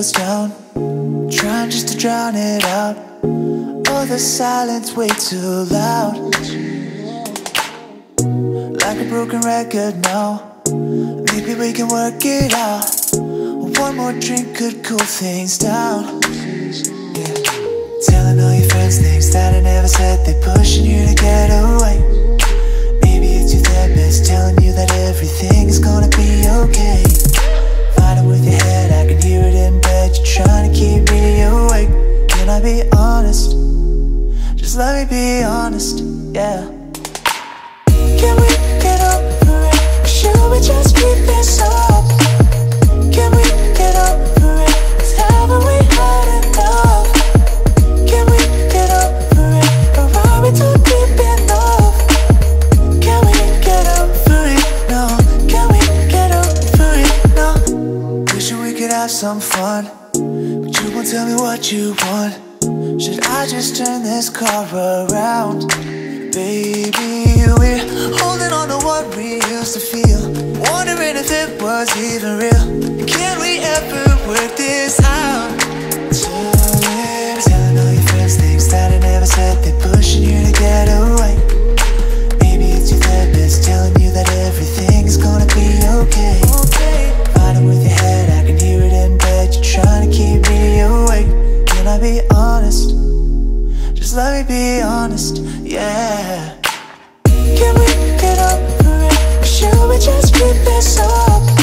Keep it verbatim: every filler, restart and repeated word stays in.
goes down, trying just to drown it out. Oh, the silence way too loud. Like a broken record now, maybe we can work it out. One more drink could cool things down, yeah. Telling all your friends things that I never said, they're pushing you to get away. Maybe it's your therapist telling you that everything's gonna be okay. Fighting with your head, I can hear it in bed, you're trying to keep me awake. Can I be honest? Just let me be honest, yeah. Can we get over it? Should we just keep this up? Can we get over it? 'Cause haven't we had enough? Can we get over it? Or are we too deep in love? Can we get over it? No. Can we get over it? No. Wishing we could have some fun, but you won't tell me what you want. Should I just turn this car around? Baby, we're holding on to what we used to feel, wondering if it was even real. Can we ever work this out? Chilling, telling all your friends things that I never said, they're pushing you to get away. Maybe it's your therapist telling you that everything's gonna be okay. Fighting with your head, I can hear it in bed, you're trying to keep me awake. Can I be honest? Just let me be honest, yeah. Can we get over it? Or should we just keep this up?